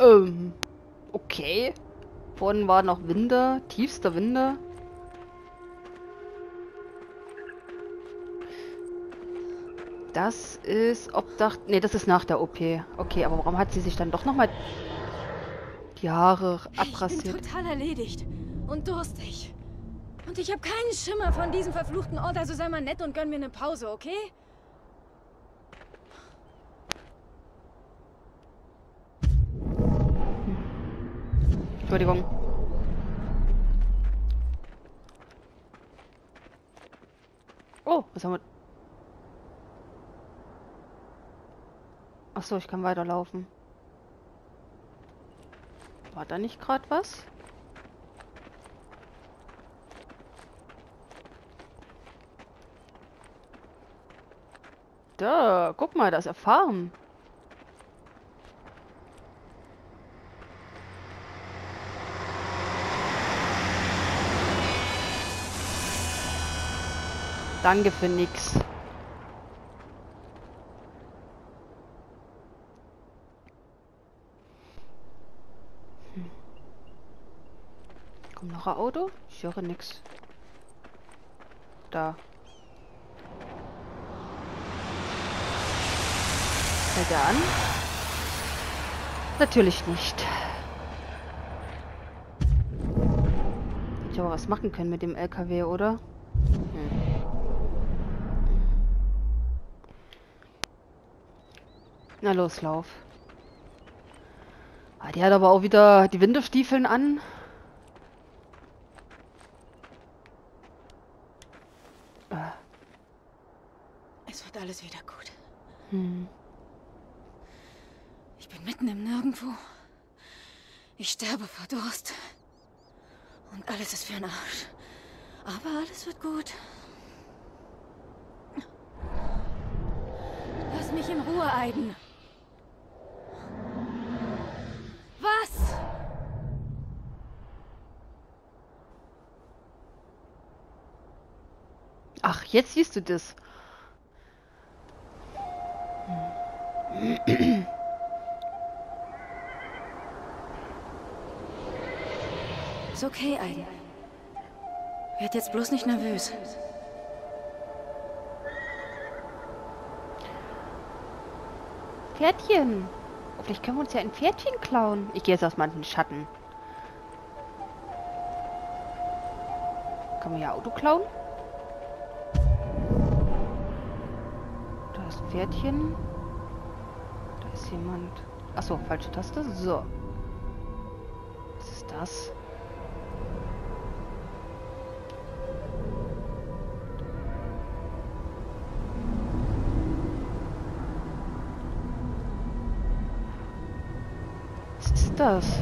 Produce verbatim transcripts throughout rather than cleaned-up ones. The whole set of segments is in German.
Ähm, okay. Vorhin waren noch Winde, tiefster Winde. Das ist Obdach... Ne, das ist nach der O P. Okay, aber warum hat sie sich dann doch nochmal die Haare abrasiert? Ich bin total erledigt und durstig. Und ich habe keinen Schimmer von diesem verfluchten Ort, also sei mal nett und gönn mir eine Pause, okay? Entschuldigung. Oh, was haben wir? Achso, ich kann weiterlaufen. War da nicht gerade was? Da, guck mal, das erfahren. Danke für nix. Hm. Kommt noch ein Auto? Ich höre nix. Da. Hält er an? Natürlich nicht. Hätte ich aber was machen können mit dem L K W, oder? Na los, lauf. Ah, die hat aber auch wieder die Winterstiefeln an. Ah. Es wird alles wieder gut. Hm. Ich bin mitten im Nirgendwo. Ich sterbe vor Durst. Und alles ist für den Arsch. Aber alles wird gut. Lass mich in Ruhe, Aiden. Ach, jetzt siehst du das. Hm. Ist okay, Aiden. Werd jetzt bloß nicht nervös. Pferdchen. Oh, vielleicht können wir uns ja ein Pferdchen klauen. Ich gehe jetzt aus manchen Schatten. Kann man ja Auto klauen? Pferdchen. Da ist jemand. Achso, falsche Taste. So. Was ist das? Was ist das?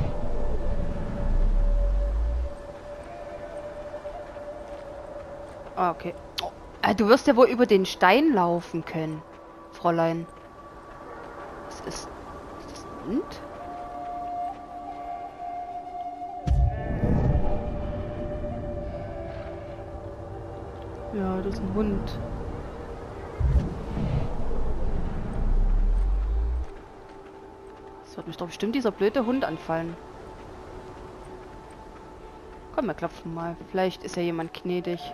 Ah, okay. Oh, du wirst ja wohl über den Stein laufen können. Fräulein. Was ist, ist das ein Hund? Ja, das ist ein Hund. Das wird mich doch bestimmt dieser blöde Hund anfallen. Komm, wir klopfen mal. Vielleicht ist ja jemand gnädig.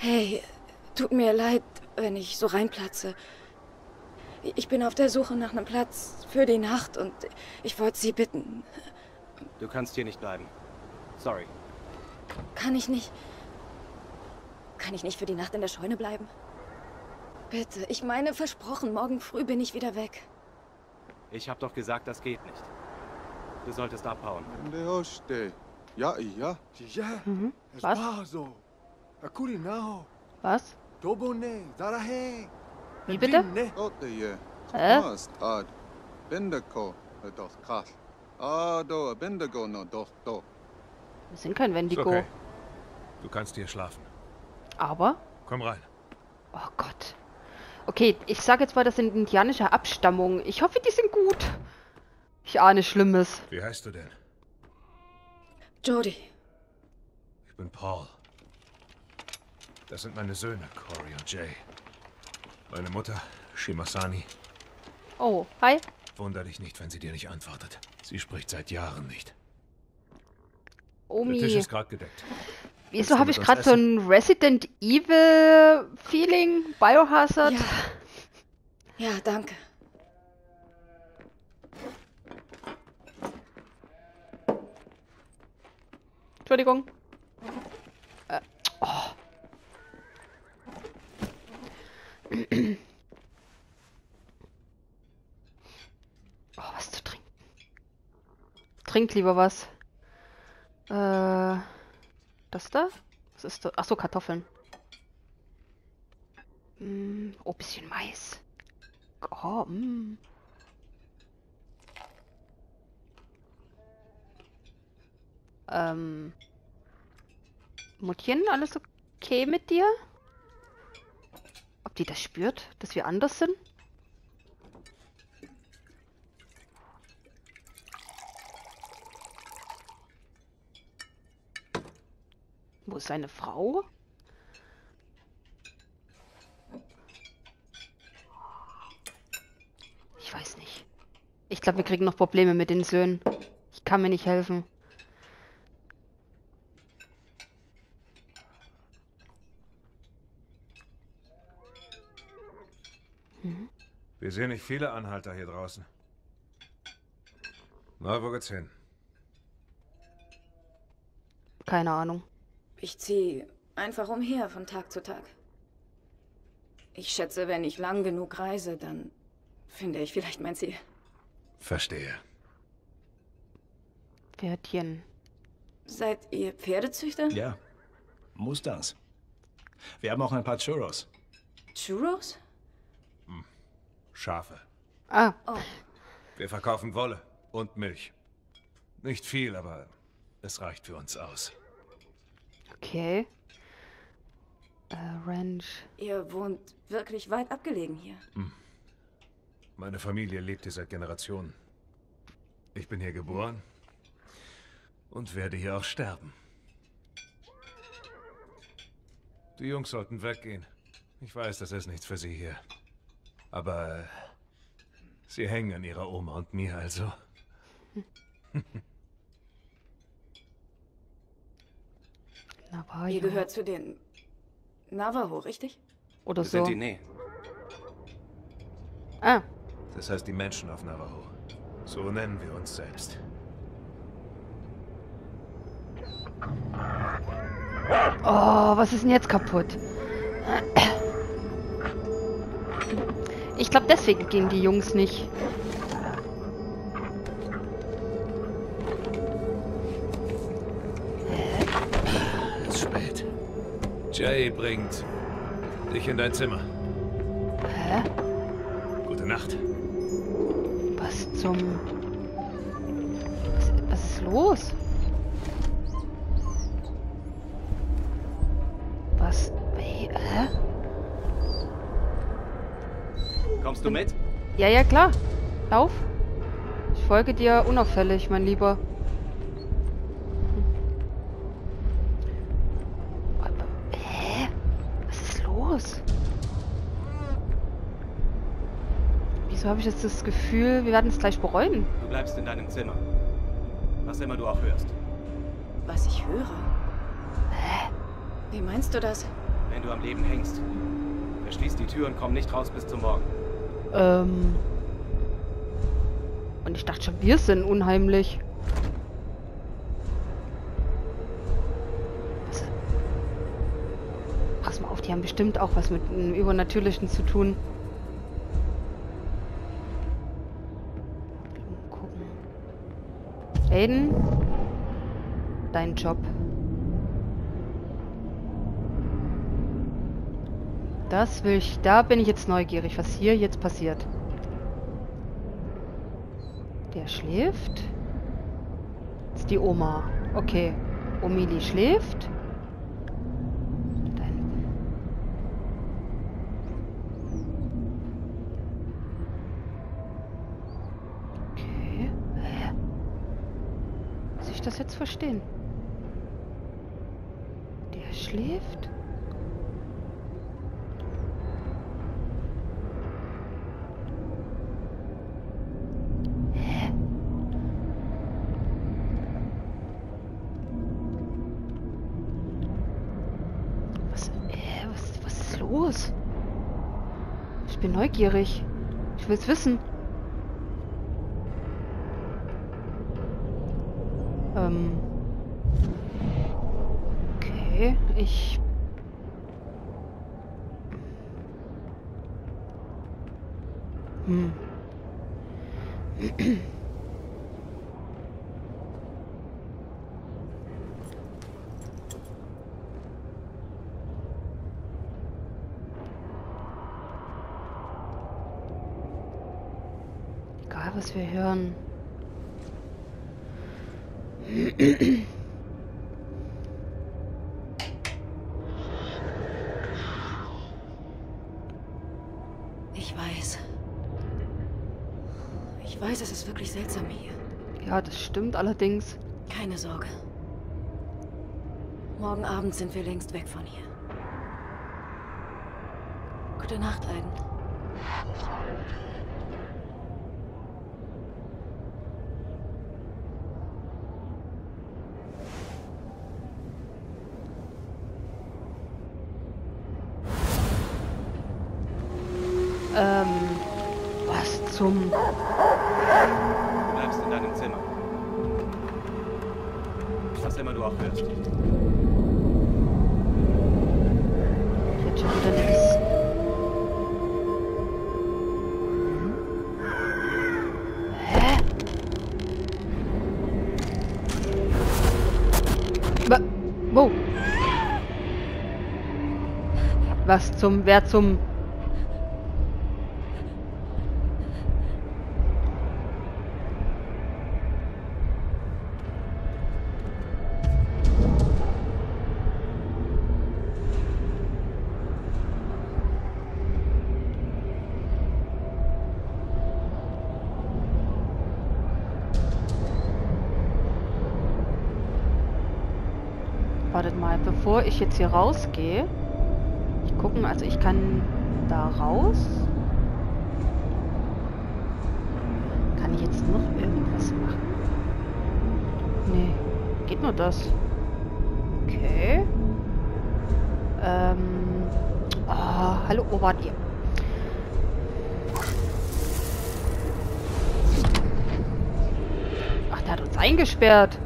Hey, tut mir leid, wenn ich so reinplatze. Ich bin auf der Suche nach einem Platz für die Nacht und ich wollte Sie bitten. Du kannst hier nicht bleiben. Sorry. Kann ich nicht... Kann ich nicht für die Nacht in der Scheune bleiben? Bitte, ich meine versprochen, morgen früh bin ich wieder weg. Ich hab doch gesagt, das geht nicht. Du solltest abhauen. Ja, ja. Ja, mhm. Es Was? war so. Was? Wie bitte? Äh? Wir sind kein Wendigo. Okay. Du kannst hier schlafen. Aber? Komm rein. Oh Gott. Okay, ich sage jetzt mal, das sind indianische Abstammungen. Ich hoffe, die sind gut. Ich ahne Schlimmes. Wie heißt du denn? Jodie. Ich bin Paul. Das sind meine Söhne, Cory und Jay. Meine Mutter, Shimasani. Oh, hi. Wunder dich nicht, wenn sie dir nicht antwortet. Sie spricht seit Jahren nicht. Omi. Der Tisch ist gerade gedeckt. Wieso habe ich gerade so ein Resident Evil-Feeling? Biohazard? Ja. Ja, danke. Entschuldigung. Äh, oh. Oh, was zu trinken. Trinkt lieber was. Äh, das da? Was ist das? Achso, Kartoffeln. Mm, oh, bisschen Mais. Oh, mm. Ähm. Muttchen, alles okay mit dir? Ob die das spürt, dass wir anders sind? Wo ist seine Frau? Ich weiß nicht. Ich glaube, wir kriegen noch Probleme mit den Söhnen. Ich kann mir nicht helfen. Mhm. Wir sehen nicht viele Anhalter hier draußen. Na, wo geht's hin? Keine Ahnung. Ich ziehe einfach umher von Tag zu Tag. Ich schätze, wenn ich lang genug reise, dann finde ich vielleicht mein Ziel. Verstehe. Pferdchen. Seid ihr Pferdezüchter? Ja. Mustangs. Wir haben auch ein paar Churros. Churros? Hm. Schafe. Ah. Oh. Wir verkaufen Wolle und Milch. Nicht viel, aber es reicht für uns aus. Okay. Äh, Ranch. Ihr wohnt wirklich weit abgelegen hier. Hm. Meine Familie lebt hier seit Generationen. Ich bin hier geboren und werde hier auch sterben. Die Jungs sollten weggehen. Ich weiß, das ist nichts für sie hier. Aber äh, sie hängen an ihrer Oma und mir, also. Hm. Navajo. Ihr gehört zu den Navajo, richtig? Oder so? Sentine. Ah. Das heißt die Menschen auf Navajo. So nennen wir uns selbst. Oh, was ist denn jetzt kaputt? Ich glaube, deswegen gehen die Jungs nicht. Jay bringt dich in dein Zimmer. Hä? Gute Nacht. Was zum... Was, was ist los? Was... Hä? Kommst du mit? Ja, ja, klar. Lauf. Ich folge dir unauffällig, mein Lieber. Wieso habe ich jetzt das Gefühl, wir werden es gleich bereuen? Du bleibst in deinem Zimmer. Was immer du auch hörst. Was ich höre? Hä? Wie meinst du das? Wenn du am Leben hängst. Verschließ die Tür und komm nicht raus bis zum Morgen. Ähm... Und ich dachte schon, wir sind unheimlich. Was? Pass mal auf, die haben bestimmt auch was mit einem Übernatürlichen zu tun. Aiden, dein Job. Das will ich. Da bin ich jetzt neugierig, was hier jetzt passiert. Der schläft. Das ist die Oma. Okay. Omili schläft. Dein. Okay. Hä? Das jetzt verstehen. Der schläft. los? Ich bin neugierig. Ich will's wissen. Ähm. Okay, ich... Hm. Egal, was wir hören. Ich weiß. Ich weiß, es ist wirklich seltsam hier. Ja, das stimmt allerdings. Keine Sorge. Morgen Abend sind wir längst weg von hier. Gute Nacht, Aiden. Ähm, was zum... Du bleibst in deinem Zimmer. Was immer du auch hörst. Ich hab schon wieder nichts. Hä? Ba wow. Was zum... Wer zum... Wartet mal, bevor ich jetzt hier rausgehe, ich gucken, also ich kann da raus. Kann ich jetzt noch irgendwas machen? Nee, geht nur das. Okay. Ähm. Ah, hallo, wo wart ihr? Ach, der hat uns eingesperrt.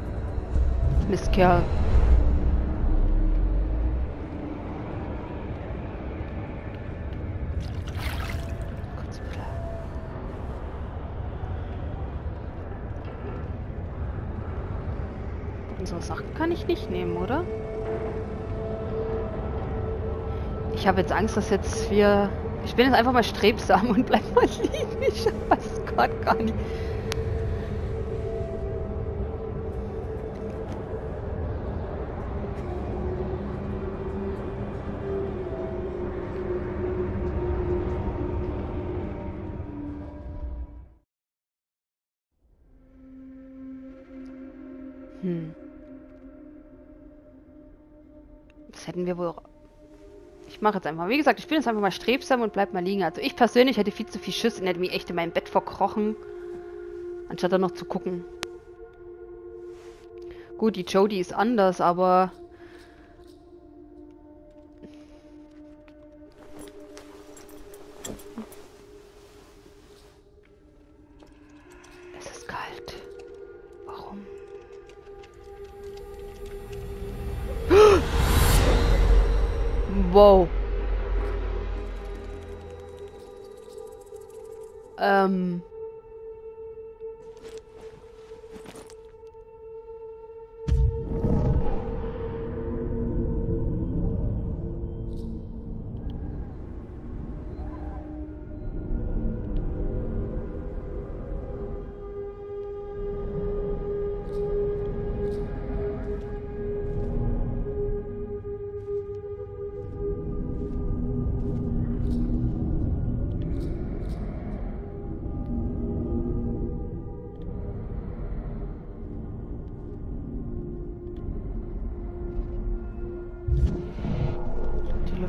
Mistkerl. So Sachen kann ich nicht nehmen, oder? Ich habe jetzt Angst, dass jetzt wir... Ich bin jetzt einfach mal strebsam und bleib mal liegen. Ich weiß gerade gar nicht. Hm. Das hätten wir wohl auch... Ich mache jetzt einfach... Wie gesagt, ich bin jetzt einfach mal strebsam und bleib mal liegen. Also ich persönlich hätte viel zu viel Schiss und hätte mich echt in meinem Bett verkrochen. Anstatt dann noch zu gucken. Gut, die Jodie ist anders, aber... Es ist kalt. Warum? Wow. Ähm.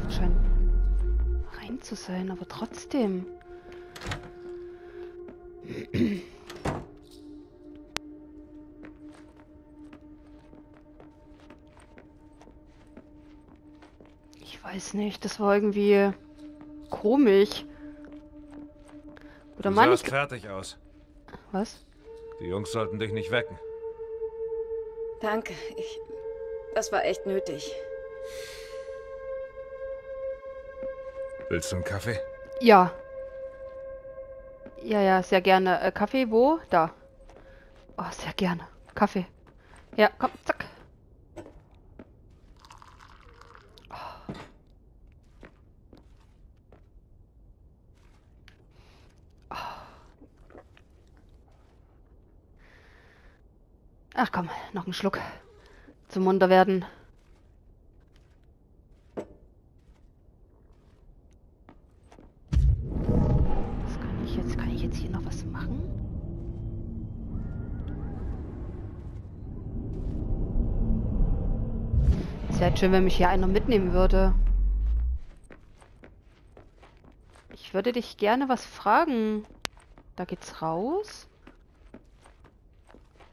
Scheint rein zu sein, aber trotzdem. Ich weiß nicht, das war irgendwie... komisch. Oder du sahst fertig aus. Was? Die Jungs sollten dich nicht wecken. Danke, ich... Das war echt nötig. Willst du einen Kaffee? Ja. Ja, ja, sehr gerne. Äh, Kaffee, wo? Da. Oh, sehr gerne. Kaffee. Ja, komm, zack. Oh. Oh. Ach komm, noch einen Schluck. Zum munter werden. Was kann ich jetzt? Kann ich jetzt hier noch was machen? Es wäre halt schön, wenn mich hier einer mitnehmen würde. Ich würde dich gerne was fragen. Da geht's raus.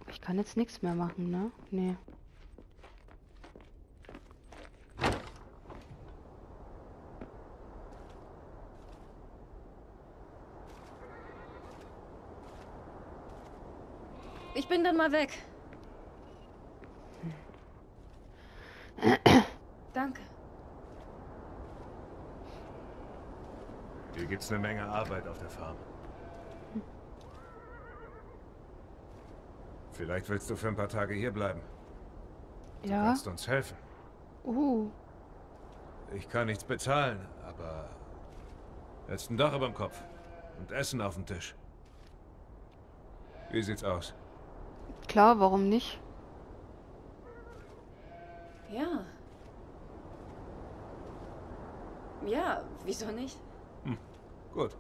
Ich kann jetzt nichts mehr machen, ne? Nee. Ich bin dann mal weg. Danke. Hier gibt's eine Menge Arbeit auf der Farm. Vielleicht willst du für ein paar Tage hier bleiben. Ja. Du kannst uns helfen. Uh. Ich kann nichts bezahlen, aber jetzt ein Dach über dem Kopf und Essen auf dem Tisch. Wie sieht's aus? Klar, warum nicht? Ja. Ja, wieso nicht? Hm, gut.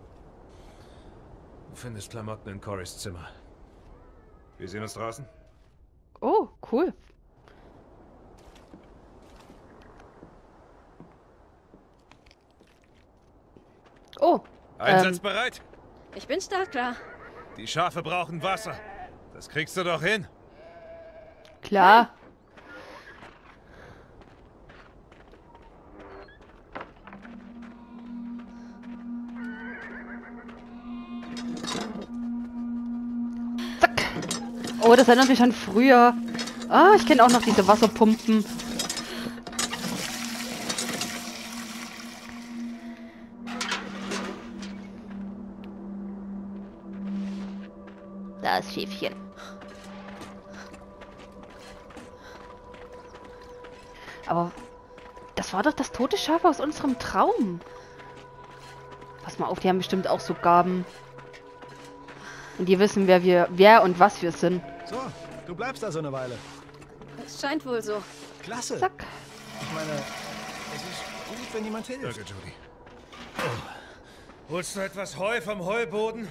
Du findest Klamotten in Corys Zimmer. Wir sehen uns draußen. Oh, cool. Oh. Einsatzbereit? Ähm, ich bin startklar. Die Schafe brauchen Wasser. Das kriegst du doch hin. Klar. Zack. Oh, das erinnert mich an früher. Ah, ich kenne auch noch diese Wasserpumpen. Das Schäfchen. Aber das war doch das tote Schaf aus unserem Traum. Pass mal auf, die haben bestimmt auch so Gaben. Und die wissen, wer wir, wer und was wir sind. So, du bleibst da so eine Weile. Es scheint wohl so. Klasse. Zack. Ich meine, es ist gut, wenn jemand hilft. Danke, Jodie. Oh. Holst du etwas Heu vom Heuboden?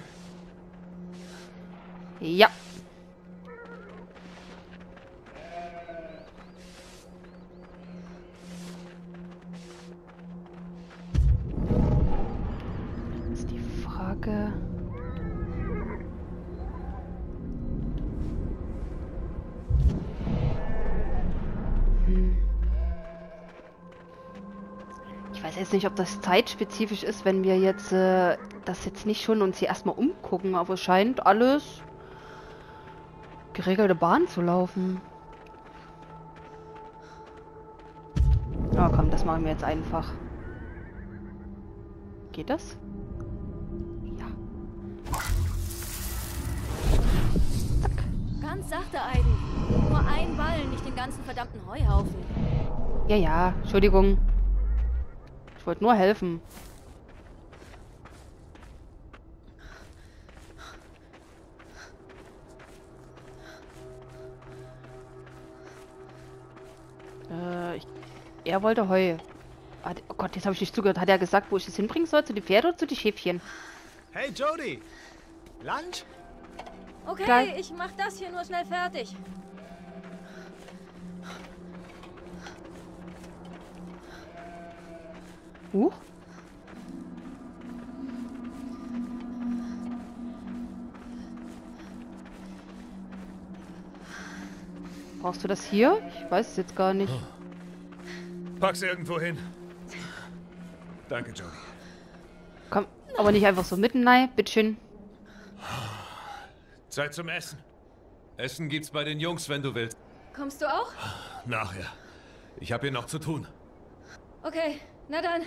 Ja. Das ist die Frage. Hm. Ich weiß jetzt nicht, ob das zeitspezifisch ist, wenn wir jetzt äh, das jetzt nicht schon uns hier erstmal umgucken, aber es scheint alles geregelte Bahn zu laufen. Ja, komm, das machen wir jetzt einfach. Geht das? Ja. Zack. Ganz sachte Eigen. Nur ein Ball, nicht den ganzen verdammten Heuhaufen. Ja, ja, Entschuldigung. Ich wollte nur helfen. Er wollte Heu. Oh Gott, jetzt habe ich nicht zugehört. Hat er gesagt, wo ich es hinbringen soll? Zu den Pferden oder zu den Schäfchen? Hey, Jodie! Lunch? Okay, Klar. ich mach das hier nur schnell fertig. Huch? Brauchst du das hier? Ich weiß es jetzt gar nicht. Oh. Pack's irgendwo hin. Danke, Jodie. Aber nicht einfach so mitten rein, bitteschön. Zeit zum Essen. Essen gibt's bei den Jungs, wenn du willst. Kommst du auch? Nachher. Ich habe hier noch zu tun. Okay, na dann.